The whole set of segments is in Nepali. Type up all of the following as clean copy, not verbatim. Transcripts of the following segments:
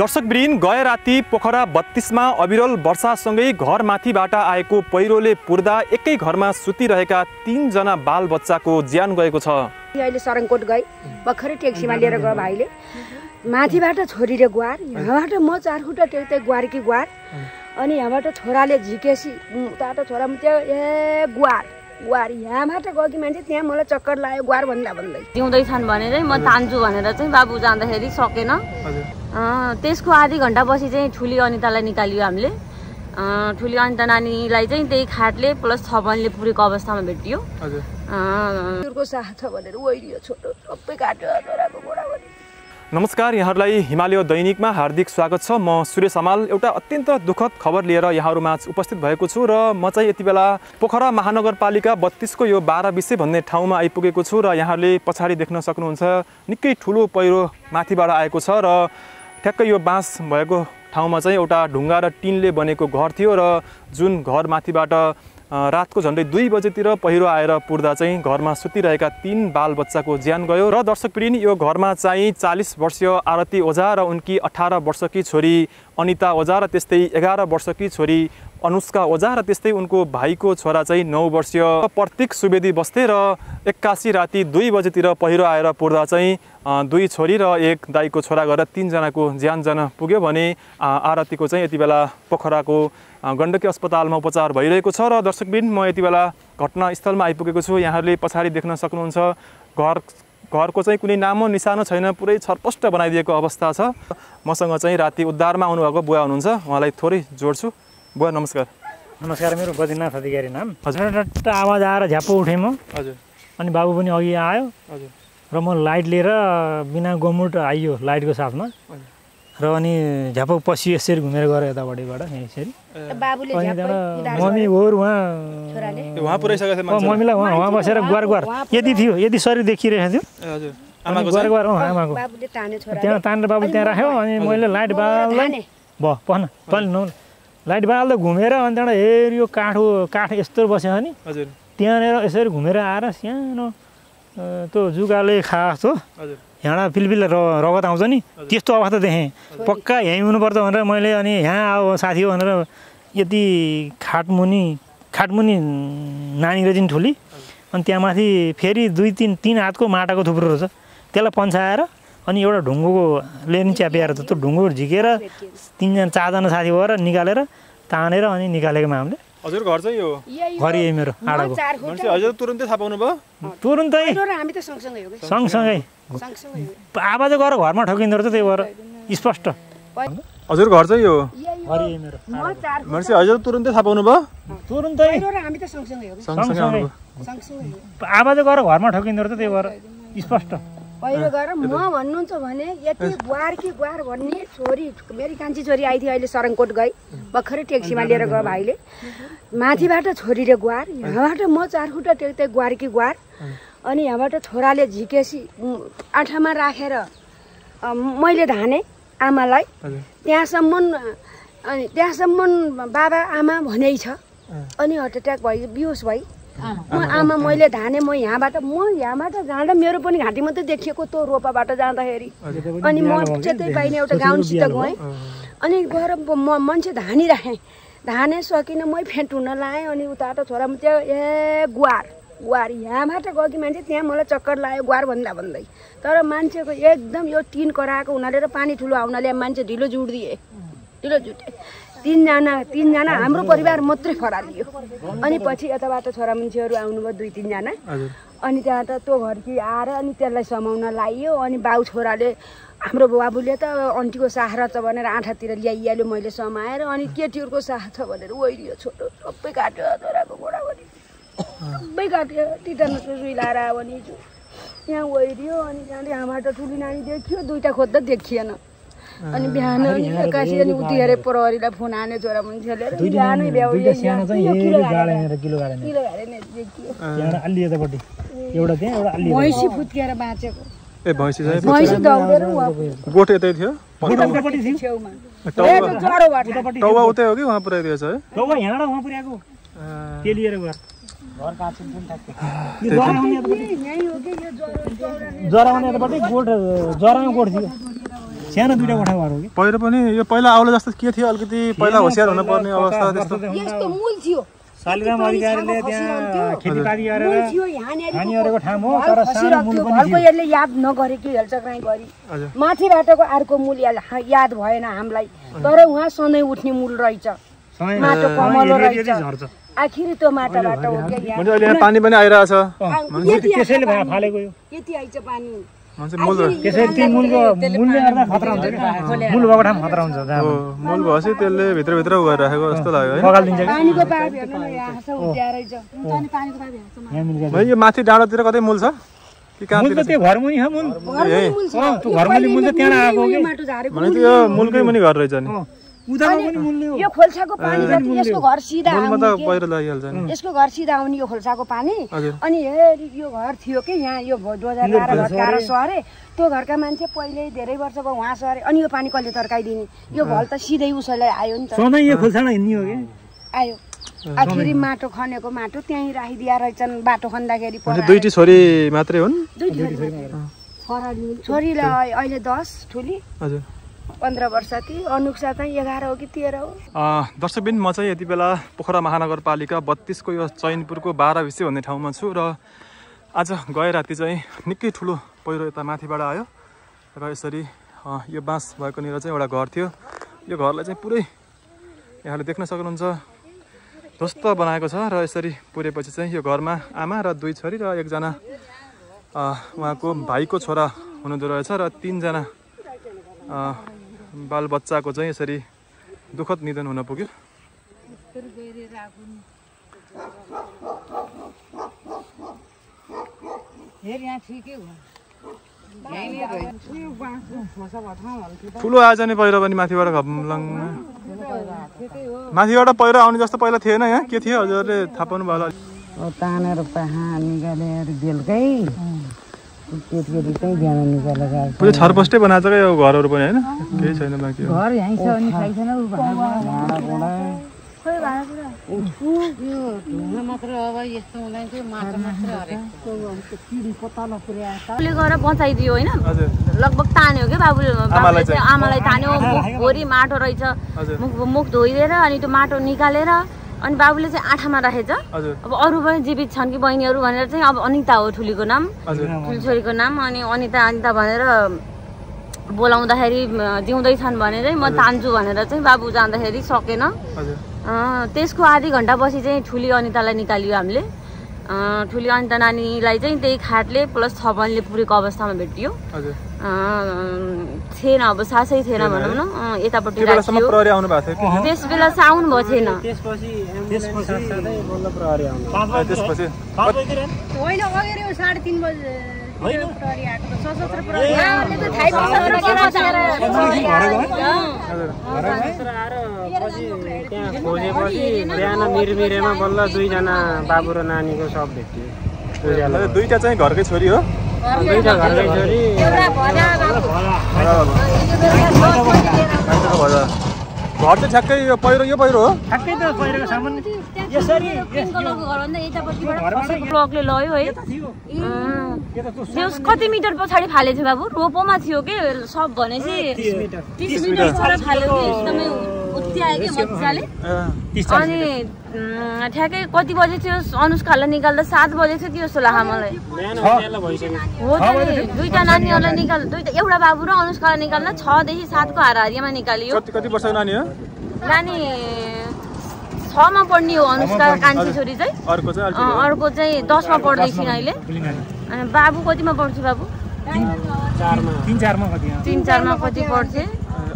दर्शकवृन्द गए राति पोखरा 32 में अविरल वर्षासँगै घरमाथिबाट आएको पहिरोले पुर्दा एकै घरमा सुतिरहेका 3 जना बालबच्चाको ज्यान गएको छ। अहिले सरङकोट गए भर्खरै ट्याक्सीमा लिएर गए भाइले माथिबाट छोरीले ग्वार यहाँबाट म चार खुट्टा टेक्दै ग्वारकी ग्वार अनि यहाँबाट छोराले झिकेसी उताबाट छोरा मुत्यो ए ग्वार ग्वार यहाँबाट गएकी मान्छे त्यहाँ मलाई चक्कर लाग्यो ग्वार भन्दा भन्दै जिउँदै छन् भनेर म तान्छु भनेर चाहिँ बाबु जाँदाखेरि सकेन। त्यसको आधी घण्टा पछि चाहिँ ठुली अनितालाई निकालियो हामीले। ठुली अनिता नानीलाई चाहिँ त्यही खाटले प्लस छपनले पुरेको अवस्थामा भेटियो। नमस्कार, यहाँहरूलाई हिमालय दैनिकमा हार्दिक स्वागत छ। म सुरेश हमाल एउटा अत्यन्त दुःखद खबर लिएर यहाँहरूमा उपस्थित भएको छु र म चाहिँ यति बेला पोखरा महानगरपालिका 32 को यो 12 विशे भन्ने ठाउँमा आइपुगेको छु र यहाँहरूले पछाडि देख्न सक्नुहुन्छ निकै ठुलो पहिरो माथिबाट आएको छ र ठ्याक्कै यो बाँस भएको ठाउँमा चाहिँ एउटा ढुङ्गा र टिनले बनेको घर थियो र जुन घर माथिबाट रात को झंडे 2 बजेतिर पहिरो आएर पुर्दा चाहिँ घरमा सुतिरहेका 3 बालबच्चाको ज्यान गयो। र दर्शकवृन्द यो घरमा चाहिँ 40 वर्षीय आरती ओझा र उनकी 18 वर्षकी छोरी अनिता ओझा र त्यस्तै 11 वर्षकी छोरी अनुष्का ओझा र त्यस्तै उनको भाइको छोरा चाहिँ 9 वर्षीय प्रतीक सुवेदी बस्थे र 81 राति 2 बजेतिर पहिरो आएर पुर्दा चाहिँ 2 छोरी र 1 दाइको छोरा गरेर 3 जनाको ज्यान जान पुग्यो भने आरतीको चाहिँ यति बेला पोखराको गण्डकी अस्पतालमा उपचार भइरहेको छ। र दर्शकवृन्द म यति बेला घटनास्थलमा आइपुगेको छु। यहाँहरूले पछाडि देख्न सक्नुहुन्छ घरको चाहिँ कुनै नामो निशानो छैन, पुरै छरपष्ट बनाइदिएको अवस्था छ। मसँग चाहिँ राति उद्धारमा आउनुभएको बुवा हुनुहुन्छ, उहाँलाई थोरै जोड्छु। बुवा नमस्कार। नमस्कार, मेरो बद्रीनाथ अधिकारी नाम। हजुर, आवाज आएर झ्याप्पो उठेँ म। हजुर, अनि बाबु पनि अघि आयो। हजुर, र म लाइट लिएर बिना गमुट आइयो लाइटको साथमा। र अनि झ्याप्पो पछि यसरी घुमेर गएर यतापट्टिबाट यसरी बाबुले झ्याप्पो मम्मी होर उहाँ छोराले उहाँ पुराइसकेको थियो मान्छे मम्मीलाई उहाँ बसेर गुवार गुवार यदि थियो यदि शरीर देखिरहेको थियो। हजुर, आमाको गुवार गुवार आमाको बाबुले ताने छोरा त्यहाँ तानेर बाबु त्यहाँ राख्यो। अनि मैले लाइट बाल्दै लाइट बाल्दै घुमेर अनि त्यहाँबाट हेऱ्यो काठो काठ यस्तो बस्यो नि। हजुर, त्यहाँनिर यसरी घुमेर आएर सानो त्यो जुगाले खाएको हजुर यहाँ फिलफिल रगत आउँछ नि त्यस्तो अवस्था देखेँ। पक्का यहीँ हुनुपर्छ भनेर मैले अनि यहाँ अब साथी हो भनेर यति खाटमुनि नानी रहेछन् ठुली। अनि त्यहाँ माथि फेरि 2-3 हातको माटाको थुप्रो रहेछ त्यसलाई पन्छाएर अनि एउटा ढुङ्गोले नि च्यापिएर त्यो ढुङ्गो झिकेर 3-4 जना साथी भएर निकालेर तानेर अनि निकालेकोमा हामीले। हजुर, घर चाहिँ यो घर यही मेरो आडाको हजुर। तुरुन्तै थाहा पाउनु भयो? तुरुन्तै हामी त सँगसँगै आवाज गरेर घरमा ठोकिँदो रहेछ त्यही भएर स्पष्ट। हजुर, घर चाहिँ यो घर यही मेरो मान्छे हजुर। तुरुन्तै थाहा पाउनु भयो? तुरुन्तै हामी त सँगसँगै आवाज गरेर घरमा ठोकिँदो रहेछ त्यही भएर स्पष्ट। पहिरो गएर म भन्नुहुन्छ भने यति ग्वारकी ग्वार भन्ने छोरी मेरी कान्छी छोरी आइथ्यो अहिले सरङकोट गए भर्खरै ट्याक्सीमा लिएर गयो भाइले माथिबाट छोरीले ग्वार यहाँबाट म 4 खुट्टा टेक्दै ग्वारकी ग्वार अनि यहाँबाट छोराले झिकेसी आँठामा राखेर मैले धाने आमालाई त्यहाँसम्म बाबा आमा भनै छ अनि हार्ट एट्याक भयो बिहोस भई म आमा मैले धाने म यहाँबाट जाँदा मेरो पनि घाँटी मात्रै देखिएको त्यो रोपाबाट जाँदाखेरि अनि म त्यतै पाइने एउटा गाउनसित गएँ अनि गएर म मान्छे धानिराखेँ धाने सकिनँ मै फेन्ट हुन लाएँ अनि उताबाट छोरा म त्यो ए ग्वार ग्वार यहाँबाट गएकी मान्छे त्यहाँ मलाई चक्कर लाग्यो ग्वार भन्दा भन्दै तर मान्छेको एकदम यो टिन कराएको हुनाले र पानी ठुलो आउनाले मान्छे ढिलो जुट्यो 3 जना हाम्रो परिवार मात्रै फरालियो। अनि पछि यताबाट छोरा मान्छेहरू आउनुभयो 2-3 जना अनि त्यहाँ त त्यो घरकी आएर अनि त्यसलाई समाउन लाइयो अनि बाउ छोराले हाम्रो बाबुले त अन्टीको सहारा छ भनेर आँठातिर ल्याइहाल्यो मैले समाएर अनि केटीहरूको सहारा छ भनेर ओइरियो छोटो सबै काट्यो छोराको घोडा पनि सबै काट्यो टिटानो सुई लाएर भने त्यहाँ ओइरियो अनि त्यहाँले हामीबाट ठुली नानी देखियो 2टा खोज्दा देखिएन अनि बिहान अनि एक्कासी अनि उति हेरे प्रहरीलाई फोन हाने छोरा मान्छेले बिहानै भ्याउयो भैँसी फुत्केर बाँचेको ए भैँसी दौडेर गोठ यतै थियो टौवा उतै हो कि उहाँ पुर्याइदिएछ है टौवा यहाँबाट उहाँ पुर्याएको तेलिएर गयो घर काछिन जुन थाक्यो जराउने यतापट्टि गोठ जराउ गोठ थियो सानो दुईटा कोठा घर हो कि पहिरो पनि यो पहिला आउला जस्तो के थियो अलिकति पहिला होसियार हुन पर्ने अवस्था त्यस्तो यस्तो मूल थियो सालिराम अधिकारीले त्यहाँ खेतीबारी गरेर खानीहरुको ठाम हो तर सानो मूल पनि थियो अर्कोले याद नगरे कि हेलचक्राई गरी माथिबाटको अर्को मूल याद भएन हामीलाई तर उहाँ सधैँ उठ्ने मूल रहेछ माटो कमलो रहेछ आखिरी त्यो माटाबाट हो के याद अनि अहिले पानी पनि आइराछ मान्छे त्यसैले फालेको यो यति आइछ पानी मान्छे मूल त्यसै ती मूलको मूलले गर्दा खतरा हुन्छ नि मूल भएको ठाउँ खतरा हुन्छ जहाँ हो मूल भएपछि त्यसले भित्र भित्र उगाएर राखेको जस्तो लाग्यो है पगाल दिन्छ पानीको पाइप हेर्नु न यहाँ छ उड्यारै छ हुन्छ नि पानीको पाइप हेर्छ भाइ यो माथि डाँडातिर कतै मूल छ कि कातिर मूल त त्यो घरमुनि छ मूल त्यो घरमुनि मूल त त्यहाँ आएको हो के माटो झारेको मूल त्यो मूलकै मुनि घर रहेछ नि उदामा पनि मूल हो यो खोल्साको पानी जति यसको घर सिधा आउने म त पहिरो लागिहाल्छ नि यसको घर सिधा आउने यो खोल्साको पानी अनि हेरी यो घर थियो के यहाँ यो 2012 घटकारा सरे त्यो घरका मान्छे पहिले धेरै वर्षको वहाँ सरे अनि यो पानी कसले तर्काइदिने यो भल त सिधै उसले आयो नि त सधैँ यो खोल्सामा हिन्नी हो के आयो आखिरी माटो खनेको माटो त्यही राखिदिया रहेछन् बाटो खन्दाखेरि पर दुईटी छोरी मात्रै हुन् दुईटी छोरी छोरीलाई अहिले 10 ठुली हजुर 15 वर्ष थी अनुक्षा चाहिँ 11 हो कि 13 हो। दर्शकबिन म चाहिँ यति बेला पोखरा महानगरपालिका 32 को यो चैनपुरको 12 भिसे भन्ने ठाउँमा छु र आज गए राति चाहिँ निकै ठुलो पहिरो यता माथिबाट आयो र यसरी यो बाँस भएको निर चाहिँ एउटा घर थियो यो घरलाई चाहिँ पुरै यहाँले देख्न सक्नुहुन्छ ध्वस्त बनाएको छ र यसरी पुरेपछि चाहिँ यो घरमा आमा र दुई छोरी र एकजना उहाँको भाइको छोरा हुनुहुँदो रहेछ र तीनजना बाल बच्चा को यसरी दुखद निधन हुन पुग्यो। ठुलो आएछ नि पहिरो पनि माथिबाट घम्लङमा माथिबाट पहिरो आउने जस्तो पहिला थिएन यहाँ के थियो हजुरले थाहा पाउनु भयो होला पुरै छरपस्टै बनाएको छ क्या यो घरहरू पनि होइन केही छैन बाँकी घर यहीँ छ अनि खाइ छैन उ भाँडाकुँडा गएर बचाइदियो होइन लगभग तान्यो क्या बाबुले आमालाई तान्यो मुखभरि माटो रहेछ मुख धोइदिएर अनि त्यो माटो निकालेर अनि बाबुले चाहिँ आठामा राखेछ अब अरू पनि जीवित छन् कि बहिनीहरू भनेर चाहिँ अब अनिता हो ठुलीको नाम ठुली छोरीको नाम अनि अनिता अनिता भनेर बोलाउँदाखेरि जिउँदै छन् भनेर म तान्छु भनेर चाहिँ बाबु जाँदाखेरि सकेन त्यसको आधी घन्टा पछि चाहिँ ठुली अनितालाई निकालियो हामीले ठुली अनिता नानीलाई चाहिँ त्यही खाटले प्लस छपनले पुरेको अवस्थामा भेटियो थिएन अब सासै थिएन भनौँ न यतापट्टि त्यस बेला साउन भएको थिएन मिरमिरेमा बल्ल दुईजना बाबु र नानीको सब भेटियो दुईटा चाहिँ घरकै छोरी हो घर चाहिँ ठ्याक्कै पहिरो यो पहिरो हो ठ्याक्कै त पहिरोको सामान यसरी प्लगले लयो है कति मिटर पछाडि फालेछ बाबु रोपोमा थियो के सब भनेपछि 30 मिटर फालेको एकदमै उच्च्यायो के मजाले अनि ठ्याक्कै कति बजे थियो अनुष्कालाई निकाल्दा 7 बजे थियो त्यो जस्तो लाग्यो मलाई हो दुईटा नानीहरुलाई निकाल दुईटा एउटा बाबु र अनुष्कालाई निकाल्न 6 देखि 7 को हाराहारीमा निकालियो कति वर्षको नानी हो नानी 6 मा पढ्ने हो अनुष्का कान्छी छोरी चाहिँ अर्को चाहिँ 10 मा पढ्दै छिन् अहिले अनि बाबु कतिमा पढ्छ बाबु 3-4 मा कति पढ्थे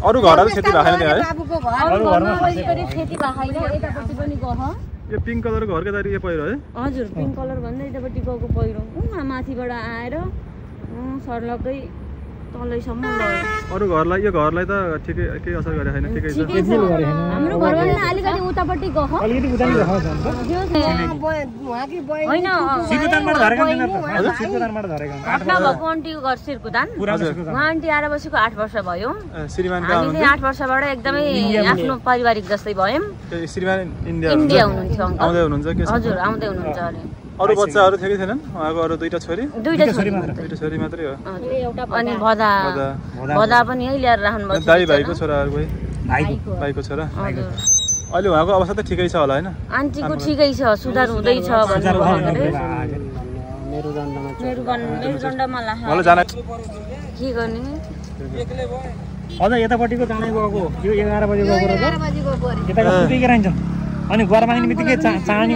अरु घरहरु खेती राखेन है बाबुको घर अरु घरमा पनि खेती राखेन यतापट्टि पनि गह यो पिंक कलर घरको दारी यो पहिरो है हजुर पिंक कलर भन्दा यतापट्टि गएको पहिरो उमा माथिबाट आएर सरलकै तलै सम्म अरु घरलाई यो घरलाई त ठिकै के असर गरे छैन ठिकै छ हाम्रो घरमा अलिकति उतापट्टि गह अलिकति उता गह जान्छ वहाकी बय हैन सिकुदानबाट धरेका हजुर सिकुदानबाट धरेका घटना भएको आन्टीको घर सिकुदान उहाँ आन्टी आएर बसेको 8 वर्ष भयो श्रीमानका आन्टी 8 वर्षबाट एकदमै आफ्नो पारिवारिक जस्तै भयम श्रीमान इन्डिया हुनुहुन्छ आउँदै हुनुहुन्छ हजुर आउँदै हुनुहुन्छ अनि अरु बच्चा अरु थियो कि थिएनन् उहाँको अरु दुईटा छोरी दुईटा छोरी मात्रै हो अनि भदा भदा पनि है ल्याएर राख्नु भएको दाइ भाइको छोराहरुको है भाइको छोरा अहिले उहाँको अवस्था त ठिकै छ होला हैन आन्टीको ठिकै छ सुधार हुँदै छ भन्ने मेरो दण्डमा मेरो दण्डमा लाग्यो मलाई जान के गर्ने एक्लै भयो अझ यतापटीको जानै गएको यो 11 बजे गएको र 11 बजे गएको यता सुति गराइन्छ अनि घर माग्ने बित्तिकै चाँडी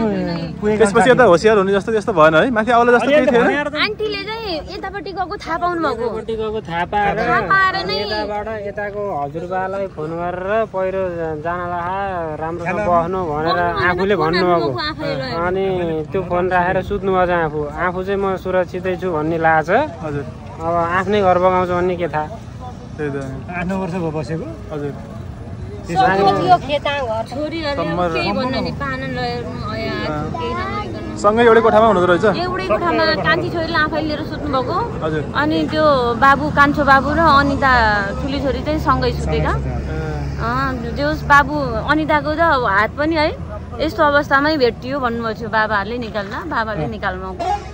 पुगेको त्यसपछि त होसियार हुने जस्तो त्यस्तो भएन है माथि आउला जस्तो केही थिएन आन्टीले चाहिँ यतापट्टि गएको थाहा पाउनु भएको यतापट्टि गएको थाहा पाएर नै यताबाट यताको हजुरबालाई फोन गरेर पहिरो जानला राम्रोसँग बस्नु भनेर आफूले भन्नु भएको अनि त्यो फोन राखेर सुत्नु भयो आफू चाहिँ म सुरक्षितै छु भन्ने लाज हजुर अब आफ्नै घर बगाउँछ भन्ने के थाहा त्यही त 8 वर्ष भयो बसेको हजुर सँगै एउटै कोठामा हुनुहुँदो रहेछ एउटै कोठामा कान्छी छोरीलाई आफै लिएर सुत्नु भएको अनि त्यो बाबु कान्छो बाबु र अनिता ठुली छोरी चाहिँ सँगै सुतेका जोस बाबु अनिताको त हात पनि है यस्तो अवस्थामै भेटियो भन्नुभएको थियो बाबाहरूले निकाल्न बाबाले निकाल्नु